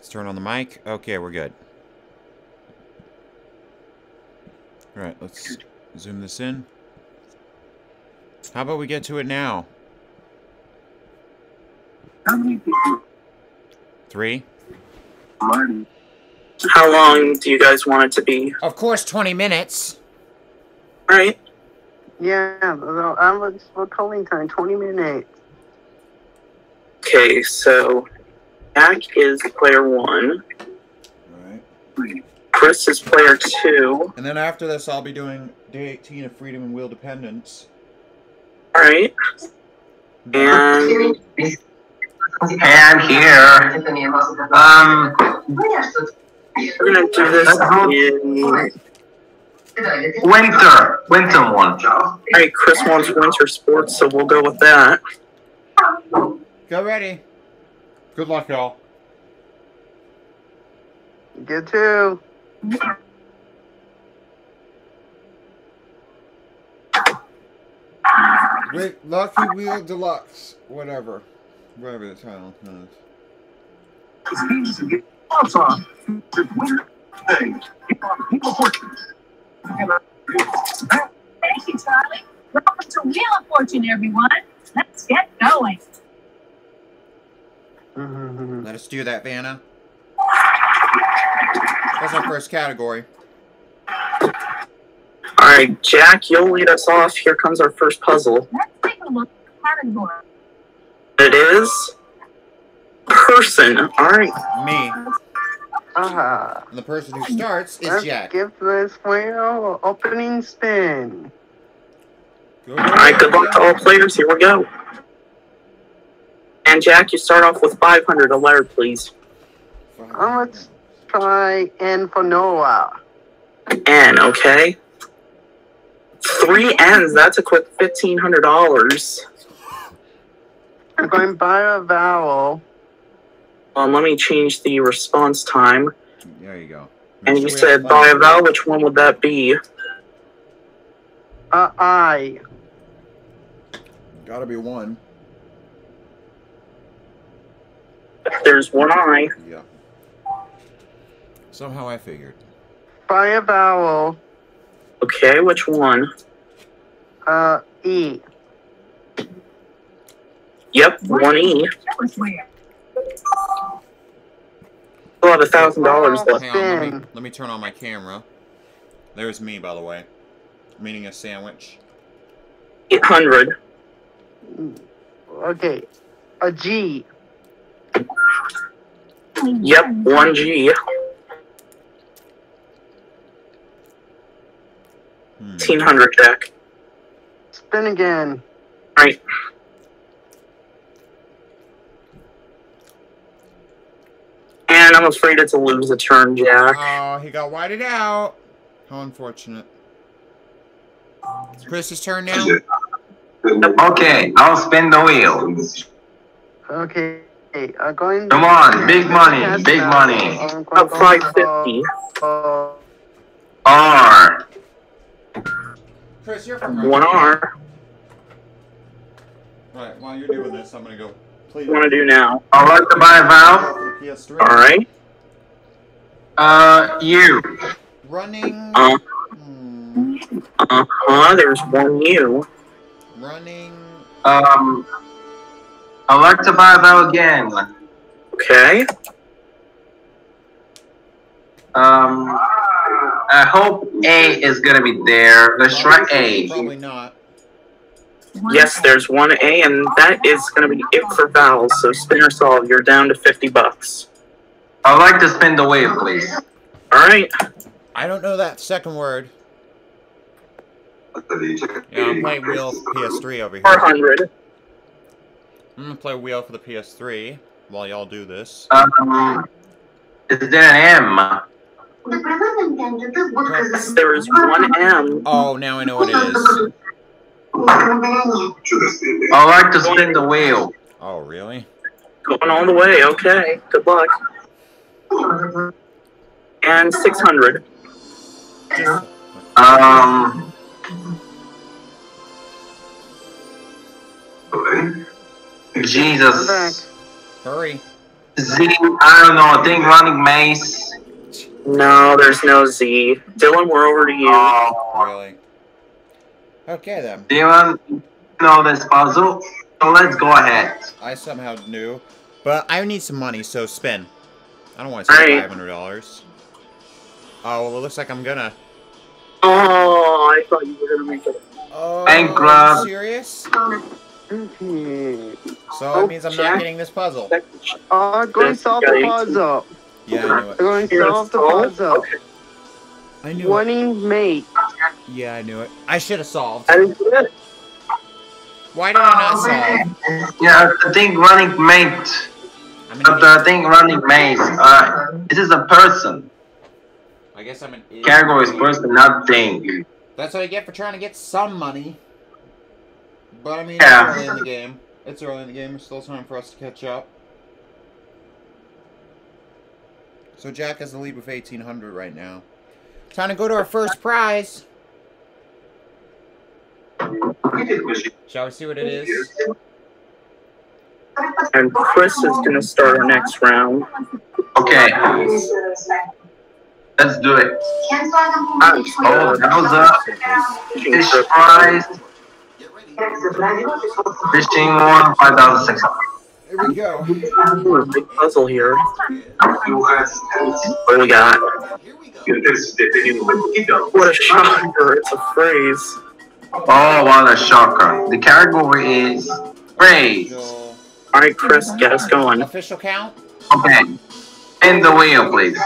Let's turn on the mic. Okay, we're good. All right, let's zoom this in. How about we get to it now? How many people? 3. How long do you guys want it to be? Of course, 20 minutes. All right. Yeah, we're calling time, 20 minutes. Okay, so Jack is player 1. All right. Chris is player 2. And then after this, I'll be doing day 18 of Freedom and Wheel Dependence. All right. And... Hey, I'm here. We're gonna do this in winter. Winter one. All right, Chris wants winter sports, so we'll go with that. Go ready. Good luck, y'all. Good too. Wait, Lucky Wheel Deluxe, whatever. Whatever the title is. Thank you, Charlie. Welcome to Wheel of Fortune, everyone. Let's get going. Let us do that, Vanna. That's our first category. All right, Jack, you'll lead us off. Here comes our first puzzle. Let's take a look at the category. It is person. All right, me. And the person who starts is Jack. Give this wheel opening spin. All right, good luck to all players. Here we go. And Jack, you start off with $500. A letter, please. Let's try N for Noah. N, okay. 3 N's. That's a quick $1,500. I'm going by a vowel. Let me change the response time. There you go. Make and sure you said by a vowel, which one would that be? I. Gotta be 1. There's 1 I. Yeah. Somehow I figured. By a vowel. Okay, which one? E. Yep, 1 E. We'll have $1,000 left. Hang on, let me turn on my camera. There's me, by the way. I'm eating a sandwich. 800. Okay. A G. Yep, 1 G. Hmm. 1,500, Jack. Spin again. All right. And I'm afraid it's a lose a turn, Jack. Oh, he got whited out. How unfortunate. It's Chris's turn now. Okay, I'll spin the wheel. Okay, I'm going. Come on, big money, big money. Up 550. R. Chris, you're from 1 R. Right, while you're doing this, I'm gonna go. What do I do now? I'll like to buy a vowel. All right. U. Running. There's 1 U. Running. I'll like to buy a vowel again. Okay. I hope A is gonna be there. Let's try A. Probably not. Yes, there's 1 A, and that is going to be it for vowels, so spin or solve. You're down to $50. I'd like to spin the wheel, please. All right. I don't know that second word. Yeah, I'm playing Wheel PS3 over here. 400. I'm going to play Wheel for the PS3 while y'all do this. Is there an M? There is 1 M. Oh, now I know what it is. I like to spin the wheel. Oh, really? Going all the way. Okay. Good luck. And 600. Jesus. Hurry. Z, I don't know, I think running Mace. No, there's no Z. Dylan, we're over to you. Oh, really? Okay, then. Dylan, you know this puzzle, so let's go ahead. I somehow knew, but I need some money, so spin. I don't want to spend $500. Oh, well, it looks like I'm gonna... Oh, I thought you were gonna make it. Oh, are you serious? So that means I'm not getting this puzzle. Oh, go and solve the puzzle. Yeah, I knew it. Go and solve the puzzle. Okay. I knew it. Mate. Yeah, I knew it. I should have solved. Why did I not solve? Yeah, I think running mate. I think running maze. This is a person. I guess I'm an idiot. Category is person, not thing. That's what I get for trying to get some money. But I mean, it's early in the game. It's early in the game. There's still time for us to catch up. So Jack has the lead with 1,800 right now. Time to go to our first prize. Shall we see what it is? And Chris is going to start our next round. Okay. Let's do it. Oh, that was a fish prize. Fishing one, 5,600. Here we go. A big puzzle here. What do we got? What a shocker. It's a phrase. Oh, what a shocker. The category is phrase. All right, Chris, get us going. Official count? Okay. Spin the wheel, please.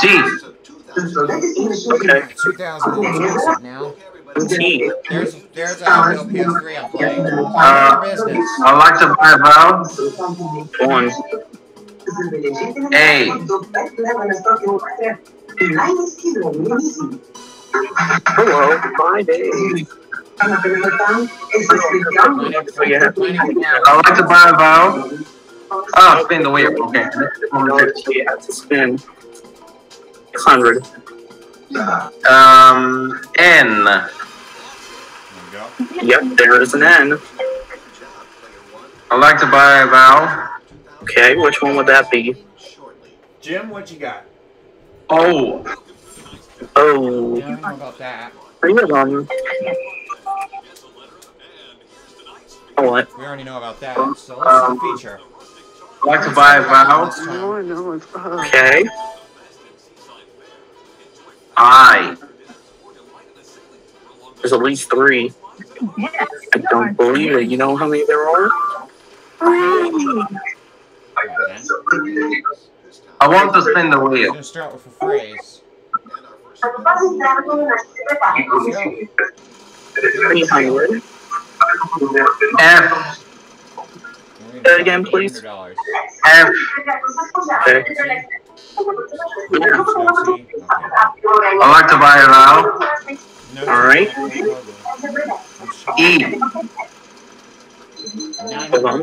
G. Okay. 2000 now. G. There's a PS3 I'm playing. I'd like to buy a One. A. Hello, my day. I like to buy a vowel. Oh, spin the wheel. Okay. Yeah, it's a spin. 100. N. Yep, there is an N. I like to buy a vowel. Okay, which one would that be? Jim, what you got? Oh. Oh. Yeah, I don't know about that. Bring it on. Oh, what? We already know about that. So let's see the feature. I'd like to buy a vowel. Oh, no, it's okay. I. There's at least 3. I don't believe it. You know how many there are? 3. Okay. I want to spin the wheel. I'm gonna start with a phrase. F. Say that again, please. F. Okay. I like to buy it out. All right. E. Hold on.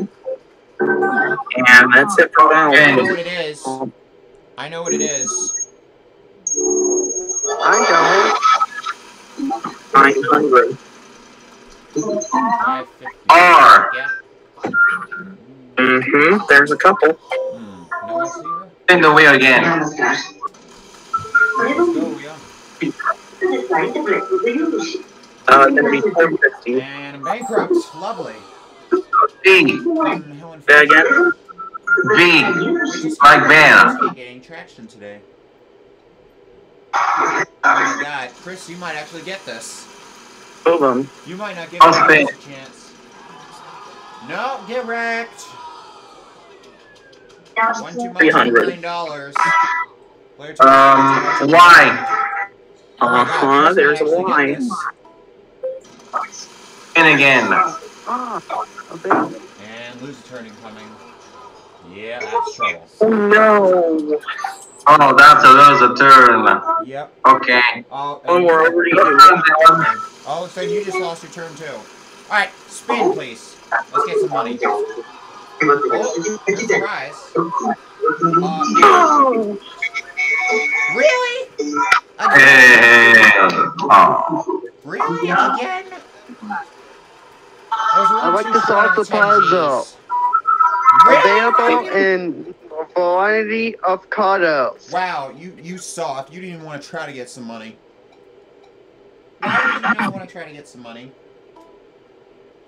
And that's it for now. I know what it is. I know what it is. I know. 900. R. Yeah. Mm-hmm. There's a couple. In the wheel again. Gonna be 250. And bankrupt. Lovely. B. There again. B. Like Van. Getting traction today. Oh my God, Chris, you might actually get this. Hold on. You might not get a chance. No, get wrecked. $1,200 million. Y. Uh-huh. There's a Y. And again. And lose a turn incoming. Yeah, that's trouble. Oh, no. Oh, that's a turn. Yep. Okay. Oh, we're over to you. Oh, so you just lost your turn, too. All right, spin, please. Let's get some money. Oh, surprise. Really? Again. Really? Again? I'd like to solve the puzzle. Available in variety of cards. Wow, you soft. You didn't even want to try to get some money. I did not want to try to get some money.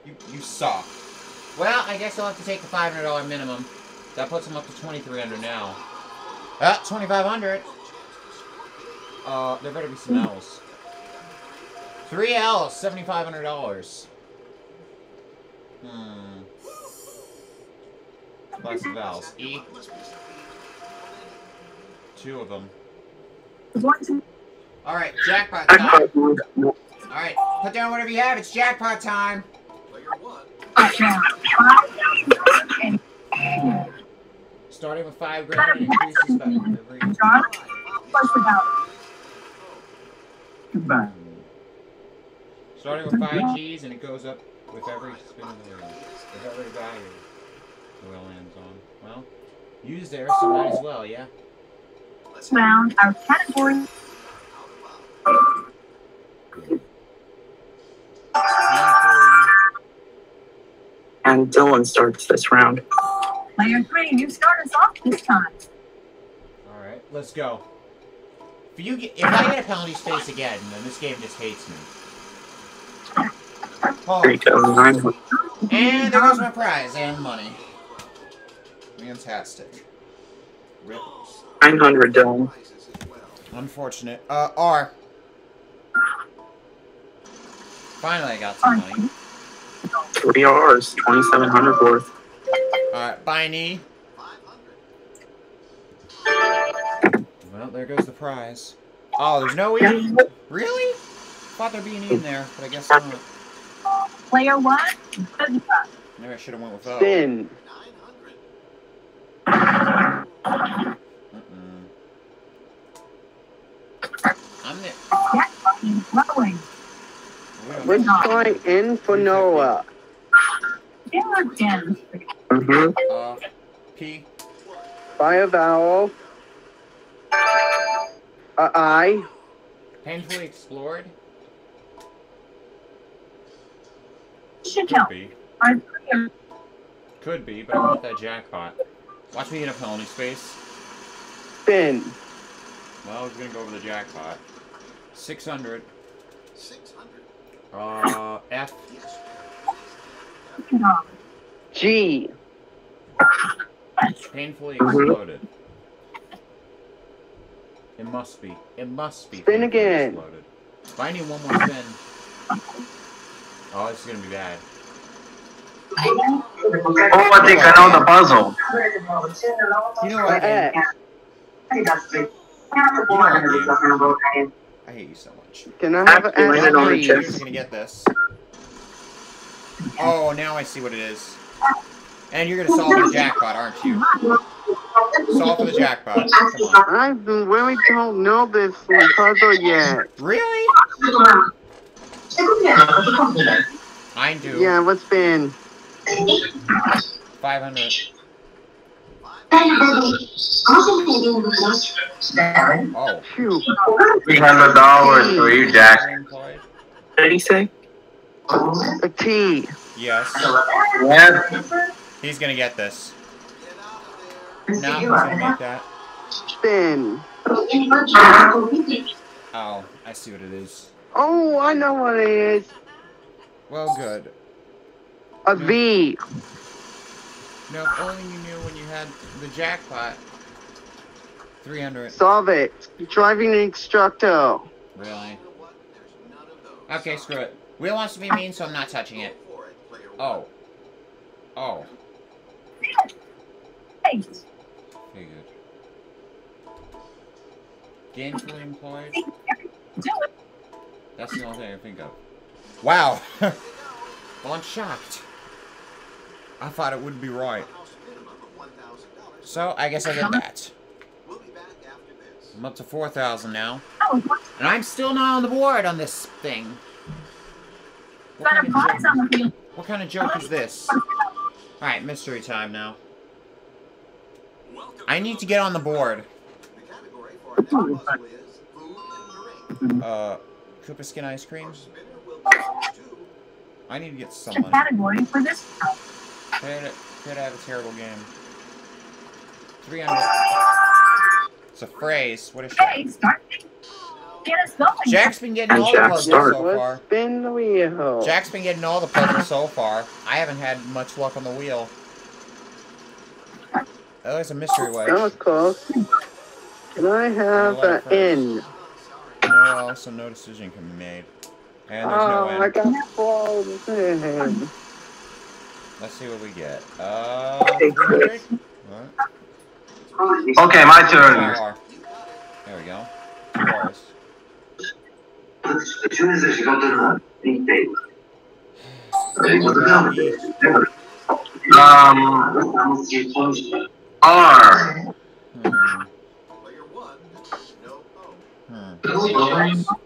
You soft. Well, I guess I'll have to take the $500 minimum. That puts him up to $2,300 now. Ah, $2,500. There better be some L's. Three L's, $7,500. Lots of L's. E. Two of them. Alright, jackpot time. Alright, put down whatever you have. It's jackpot time. Starting with $5,000 and increases by every Goodbye. Starting with 5 G's and it goes up with every spin of the wheel. With every value the wheel lands on. Well, use there, so might as well, yeah? Let's round our category. And Dylan starts this round. Player 3, you start us off this time. Alright, let's go. If I get a penalty space again, then this game just hates me. Oh. There you go. And there goes my prize and money. Fantastic. Rip. 900 dome. Unfortunate. R. Finally, I got some money. 3 R's, 2,700 worth. Alright, Biney. Well, there goes the prize. Oh, there's no E? Really? Thought there'd be an E in there, but I guess not. Player 1. Maybe I should have went with O. Spin. I'm there. We're going in for Noah. P. By a vowel. I. Painfully explored. Could be, but I want that jackpot. Watch me hit a penalty space. Spin. Well, I was gonna go over the jackpot. 600. 600. F. G. Painfully exploded. It must be. It must be. Spin again. Exploded. If I need one more spin. Oh, this is gonna be bad. Oh, I think I know the puzzle. You know what? I hate you so much. Can I have an on the chest? Gonna get this. Oh, now I see what it is. And you're gonna solve for the jackpot, aren't you? Solve for the jackpot. Come on. I really don't know this puzzle yet. Really? I do. Yeah, what's been? 500. Oh. $300 for you, Jack. What did he say? A T. Yes. What? He's gonna get this. No, he's gonna make that. Spin. Oh, I see what it is. Oh, I know what it is. Well, good. A V. No, if only you knew when you had the jackpot. 300. Solve it. Driving the instructor. Really? Okay, screw it. Wheel wants to be mean, so I'm not touching it. Oh. Oh. Thanks. Very good. Gainfully employed. That's the only thing I can think of. Wow! Well, I'm shocked. I thought it wouldn't be right. So, I guess I did that. I'm up to 4,000 now. And I'm still not on the board on this thing. What kind of joke is this? Alright, mystery time now. I need to get on the board. Koopa Skin Ice Cream? I need to get some money. Category for this round. Could have a terrible game. 300. It's a phrase. What is she? Hey, start. Get us going. Jack's been getting all the puzzles so far. Spin the wheel. Jack's been getting all the puzzles so far. I haven't had much luck on the wheel. Oh, it's a mystery wedge. That was close. Can I have an N? No, so no decision can be made. And there's no end. I got four. Let's see what we get. Hey, Chris. What? Okay, my turn. There we go. As soon as she got to the R.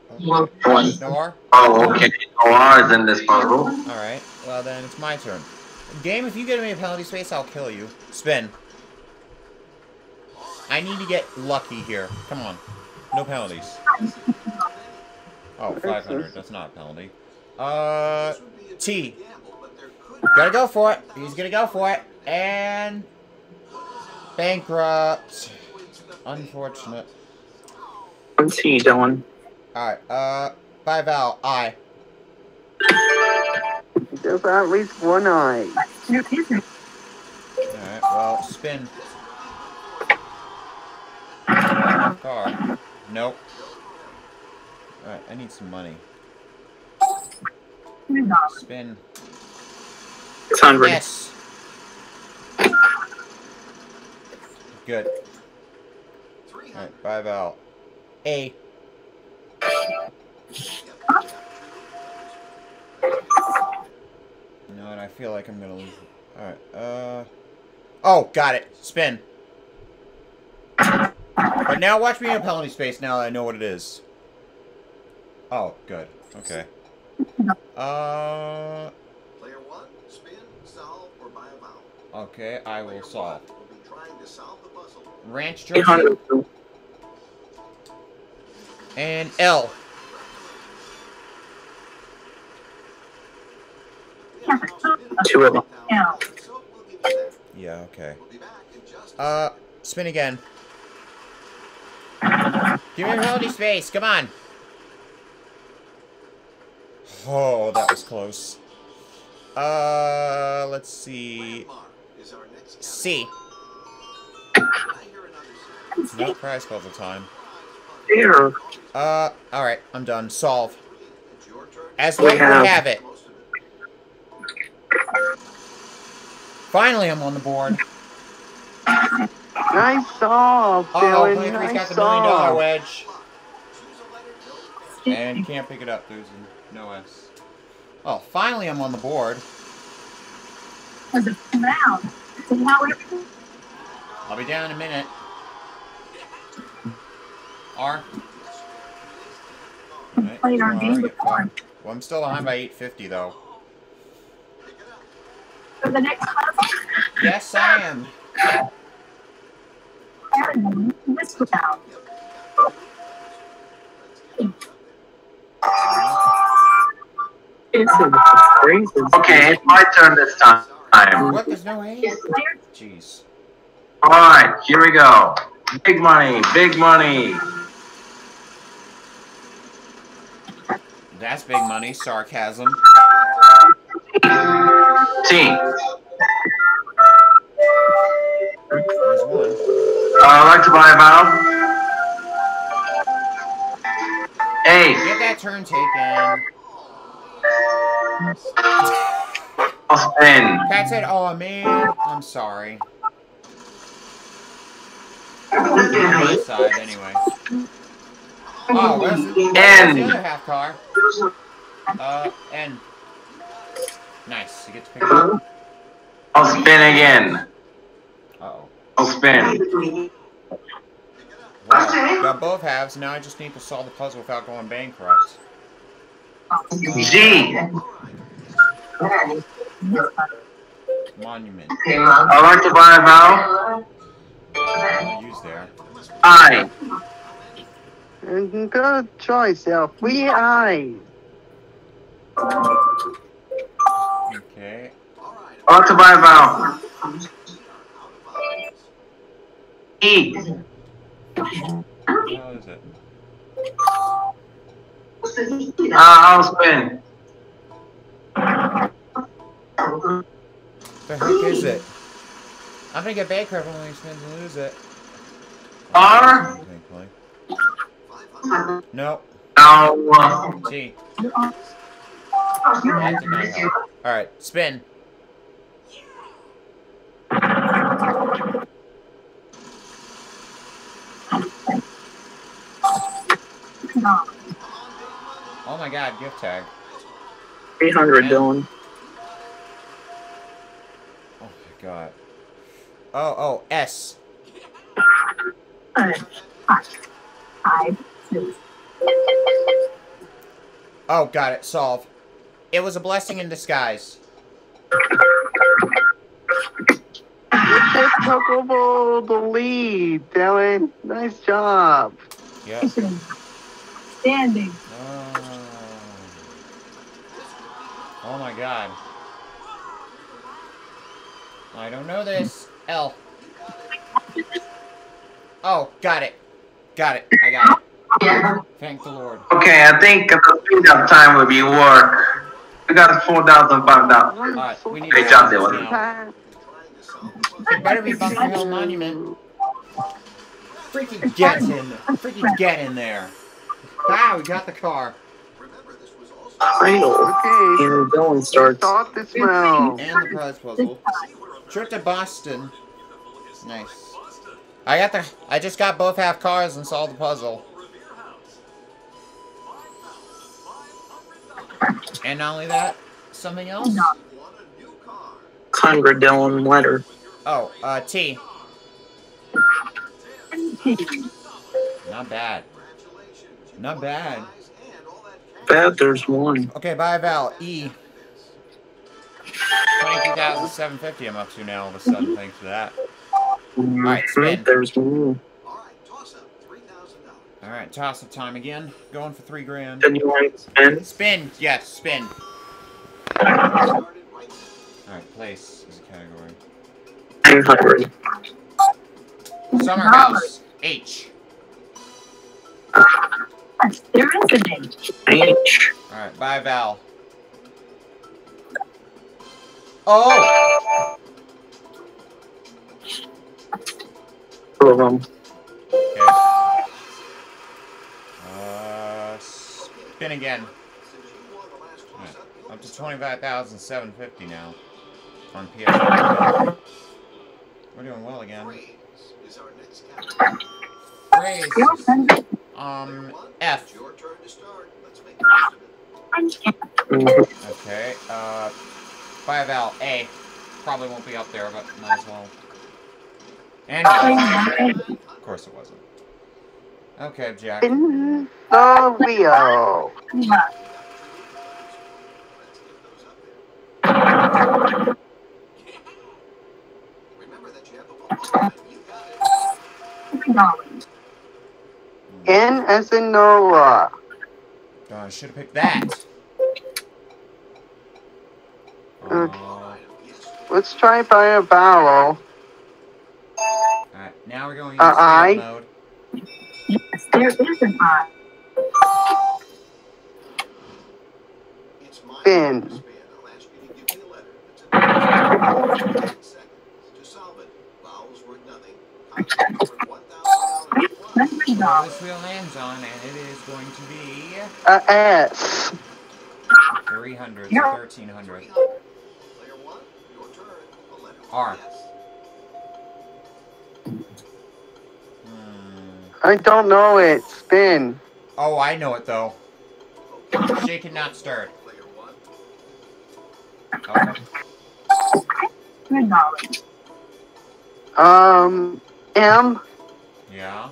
No R? Oh, okay. No R is in this puzzle. Alright, well then it's my turn. Game, if you get me a penalty space, I'll kill you. Spin. I need to get lucky here. Come on. No penalties. Oh, 500. That's not a penalty. T. Gotta go for it. He's gonna go for it. And... bankrupt. Unfortunate. What's he doing? Alright, bye Val, I. There's at least one eye. Alright, well, spin. Car. Nope. Alright, I need some money. Spin. 600. Yes. Good. Alright, bye Val. A. No, and I feel like I'm gonna lose it. Alright, oh, got it. Spin. But now watch me in a penalty space now that I know what it is. Oh, good. Okay. Player one, spin, solve, or buy a vowel. Okay, I will solve. We'll be trying to solve the puzzle. Ranch jersey. And L. Two of them. Yeah, okay. Spin again. Give me a penalty space, come on. Oh, that was close. Let's see. C. No prize all the time. Here. Alright, I'm done. Solve. As we have it. Finally, I'm on the board. Nice solve, Dylan. Player three's got the $1 million wedge. And can't pick it up, losing. No S. Oh, finally I'm on the board. I'll be down in a minute. R. Right. Well, I'm still behind by 850 though. For the next puzzle? Yes, I am. Okay, it's my turn this time. What? There's no way? Jeez. Alright, here we go. Big money, big money. That's big money, sarcasm. T. There's one. I'd like to buy a vowel. A. Get that turn taken. I'll spin. Pat said, oh man, I'm sorry. My side, anyway. Oh, where's the other half car? N. Nice, you get to pick it up. I'll spin again. Uh-oh. I'll spin. Wow, got both halves, now I just need to solve the puzzle without going bankrupt. G! Monument. I'd like to buy a vowel. Use there. I. Good choice, Elf. We eye. Okay. Ought to buy a vowel. E. How is it? I'll spin. What the heck is it? I'm gonna get bankrupt when we spin to lose it. R? No. No. T. Alright, spin. Oh my god, gift tag. 800, Dylan. Oh my god. Oh, S. 5, 6. Oh, got it. Solved. It was a blessing in disguise. Took over the lead, Dylan. Nice job. Yep. Standing. Oh my god. I don't know this. L. Oh, got it. Got it. I got it. Yeah. Thank the Lord. Okay, I think the speed-up time would be work. We got 4,005 dollars. Alright, we need great job, Dylan. Better be Bunker Hill Monument. Freaking get in. Freaking get in there. Wow, we got the car. Final. Okay. And Dylan starts. Start this round. And the prize puzzle. Trip to Boston. Nice. I just got both half cars and solved the puzzle. And not only that, something else? Congradillon letter. Oh, T. Not bad. Not bad. Bad, there's one. Okay, bye, Val. E. 22,750 I'm up to now all of a sudden, thanks to that. Alright, spin. There's one. Alright, toss-up time again. Going for $3 grand. Then you want to spin? Spin, yes, spin. Alright, place is a category. 800. Summer house. H. There is an H. H. Alright, bye, Val. Oh! 2 of them. Okay. Spin again. Right. Up to 25,750 now on PS5. We're doing well again. Phrase. F. Okay. Five L. A. Probably won't be up there, but might as well. And of course it wasn't. Okay, Jack. In the wheel. N as in Noah. I should have picked that. Okay. Let's try by a vowel. Alright, now we're going into I mode. Yes, there is an I. Spin. Well, this wheel lands on, and it is going to be a S. 300, 1300. R. I don't know it. Spin. Oh, I know it, though. Shaken, not stirred. Okay. M? Yeah?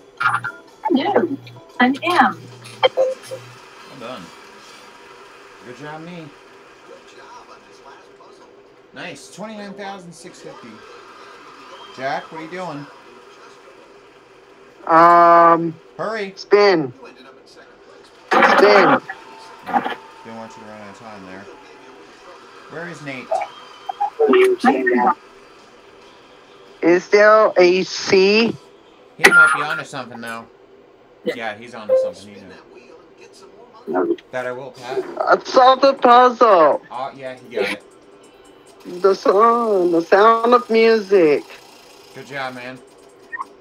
No, an M. Well done. Good job, me. Good job on this last puzzle. Nice. 29,650. Jack, what are you doing? Hurry. Spin. Spin. Don't want you to run out of time there. Where is Nate? Is there a C? He might be onto something though. Yeah, he's onto something. That I will pass. I solved the puzzle. Oh yeah, he got it. The sound of music. Good job, man.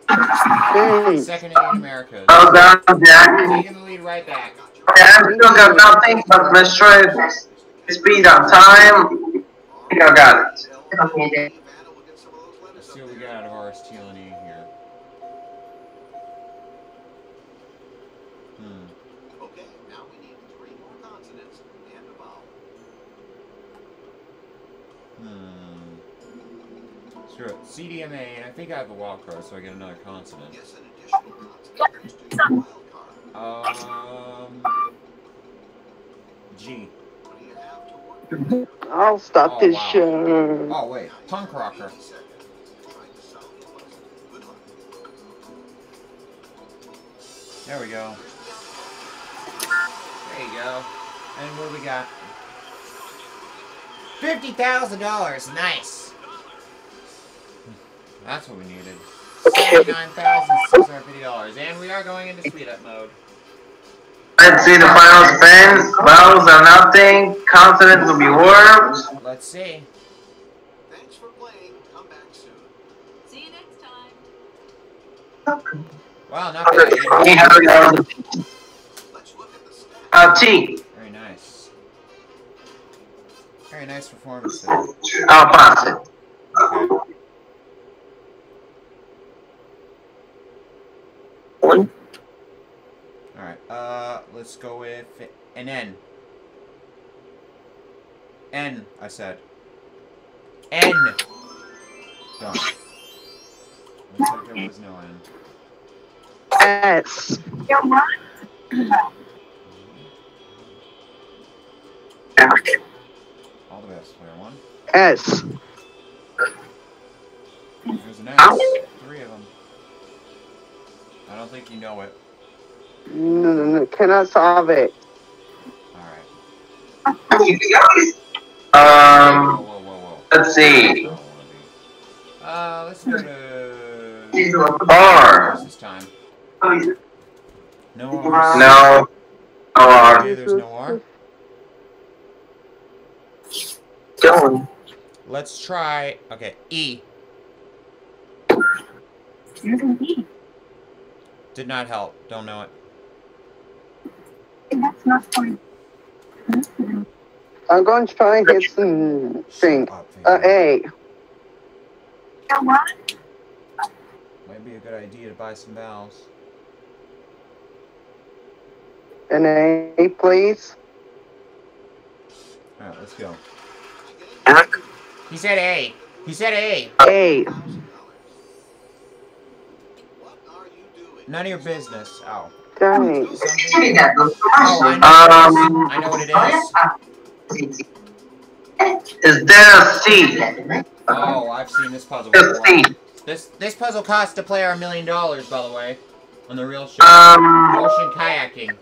Thanks. Second in America. Oh, God, Jack. Taking the lead right back. Yeah, we don't got nothing but measured speed of time. I think I got it. Okay. Let's see what we got out of RST and E here. Okay, now we need 3 more consonants and a vowel. CDMA, and I think I have a wild card, so I get another consonant. Yes, an additional wild card. G. I'll stop this show. Oh, wait. Tongue Crocker. There we go. There you go. And what do we got? $50,000. Nice. That's what we needed. $79,650, and we are going into speed-up mode. Let's see the final spins. Vowels are nothing. Consonants will be words. Let's see. Thanks for playing. Come back soon. See you next time. Wow, not bad. Let's look at the stats. T. Very nice. Very nice performance there. I'll pass it. Okay. Alright, let's go with an N. N, I said. N! Done. Looks like there was no N. S. All the best, player one. S. There's an S. 3 of them. I don't think you know it. No. Cannot solve it. Alright. Whoa. Let's see. Let's go to... R. This time. No R. No R. Okay, there's no R. Don't. Let's try... Okay, E. There's an E. Did not help. Don't know it. That's not funny. I'm going to try and get some thing. A. Might be a good idea to buy some vowels. An A, please. All right, let's go. He said A. He said A. A. None of your business. Oh. Dang. I know what it is. Is there a C? Oh, I've seen this puzzle before. This puzzle cost a player $1 million, by the way, on the real show. Ocean kayaking.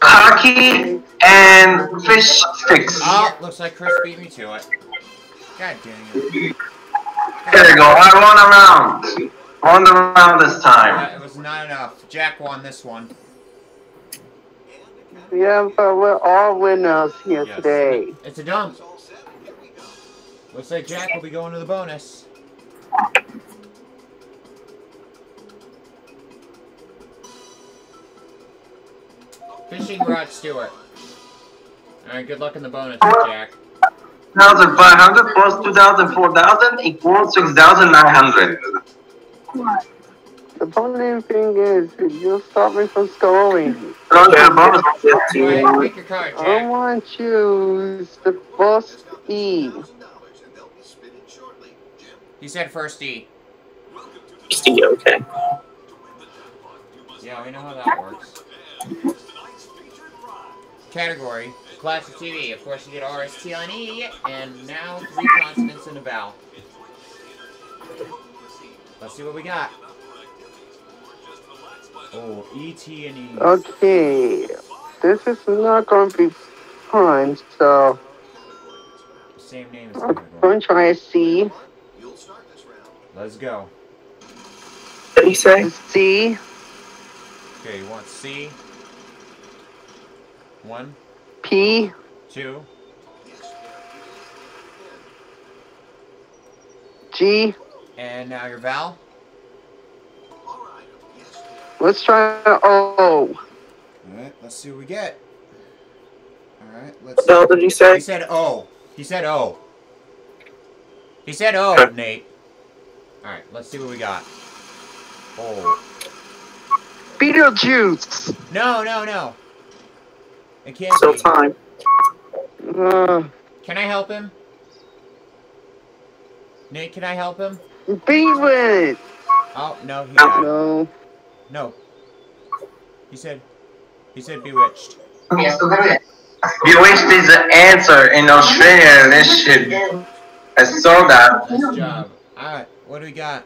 Hockey and fish sticks. Oh, looks like Chris beat me to it. God dang it. There you go. I won a round. On the round this time. It was not enough. Jack won this one. Yeah, but we're all winners here today. It's a dump. Looks like Jack will be going to the bonus. Fishing Rod Stewart. Alright, good luck in the bonus, Jack. 2,500 plus 2,000, 4,000 equals 6,900. The funny thing is, you'll stop me from scoring. I want to choose the first E. He said first E. Okay. Yeah, we know how that works. Category, classic TV. Of course, you get RST and E, and now 3 consonants and a vowel. Let's see what we got. old. E.T. and E. Okay. This is not going to be fun, so... The same name is I'm going to try to see. Let's go. What do you say? C. Okay, you want C. 1. P. 2. G. And now your vowel. Let's try O. Alright, let's see what we get. Alright, let's see. What did he say? He said O. He said O. He said O, Nate. Alright, let's see what we got. Oh. Beetlejuice! No, no, no. It can't be. Still time. Can I help him? Nate, can I help him? Beetlejuice! Oh, no, he died. No. No. He said bewitched. Yeah. Bewitched is the answer. In Australia, this should be a soda. Nice job. Alright, what do we got?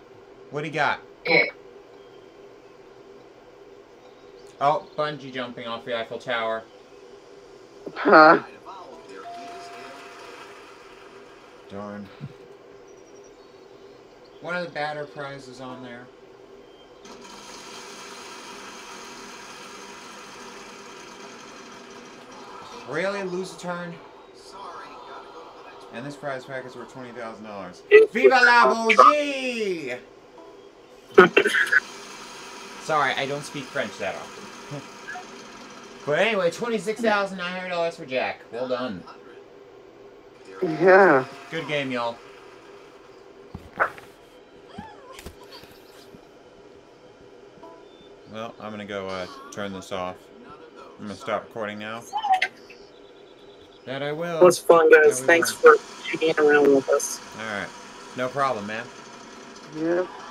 What do you got? Oh, bungee jumping off the Eiffel Tower. Huh. Darn. One of the batter prizes on there. Really? Lose a turn? And this prize pack is worth $20,000. Viva la bougie! Sorry, I don't speak French that often. But anyway, $26,900 for Jack. Well done. Yeah. Good game, y'all. Well, I'm gonna go turn this off. I'm gonna stop recording now. That I will. It was fun, guys. Thanks for hanging around with us. All right. No problem, man. Yep. Yeah.